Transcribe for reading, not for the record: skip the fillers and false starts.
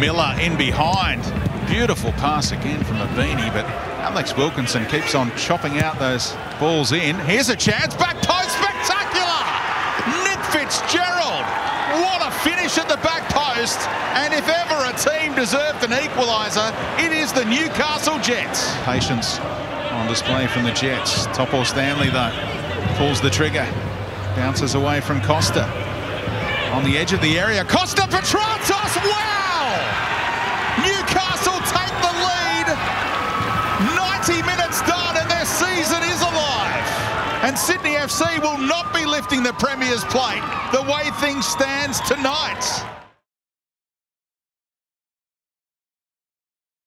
Miller in behind. Beautiful pass again from Mabini, but Alex Wilkinson keeps on chopping out those balls in. Here's a chance. Back post, spectacular! Nick Fitzgerald. What a finish at the back post. And if ever a team deserved an equaliser, it is the Newcastle Jets. Patience on display from the Jets. Topol Stanley, though, pulls the trigger. Bounces away from Costa. On the edge of the area, Costa Petrantos, wow! Newcastle take the lead. 90 minutes done and their season is alive. And Sydney FC will not be lifting the Premier's plate the way things stand tonight.